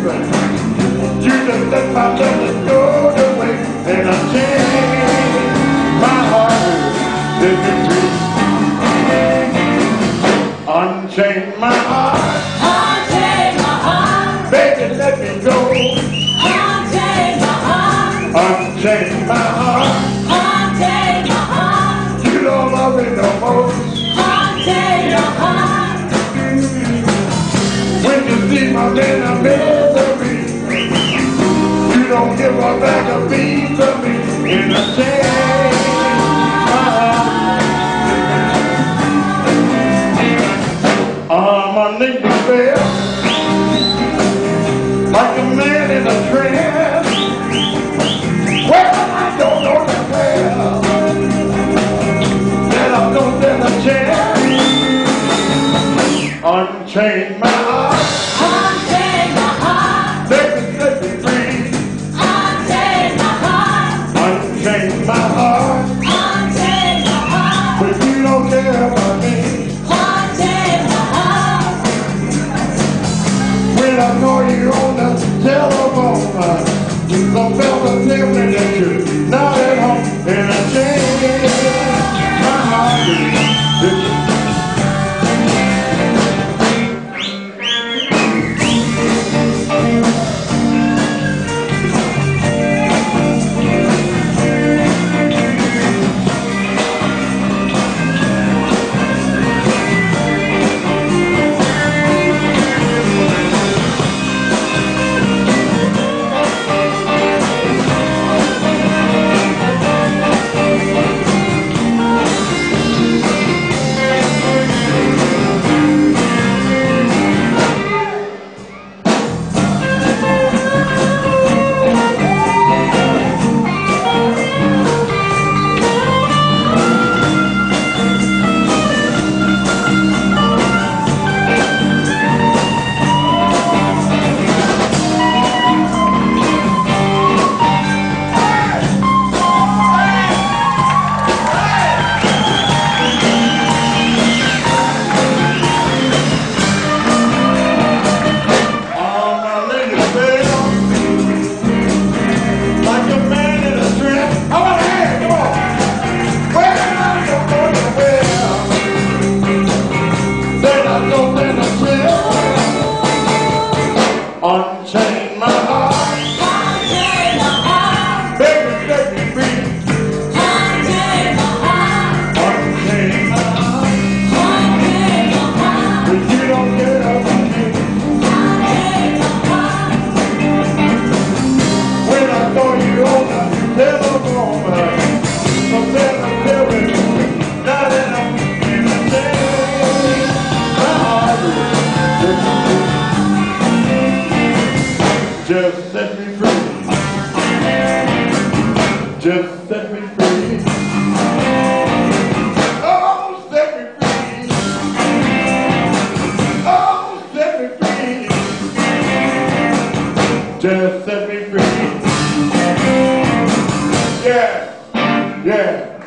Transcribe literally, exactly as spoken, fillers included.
Jesus let my love go the way, and I change my heart with victory. Unchain my heart, unchain my heart, baby let me go. Unchain my heart, unchain my heart, unchain my heart. You don't love me no more. Unchain your heart. When you see my man, I'm give her back a piece of me in a change my heart. I'm underneath the veil, like a man in a trance. Well, I don't know the well, that I don't get a chance. Unchain my heart. Just set me free. Just set me free. Oh, set me free. Oh, set me free. Just set me free. Yeah, yeah.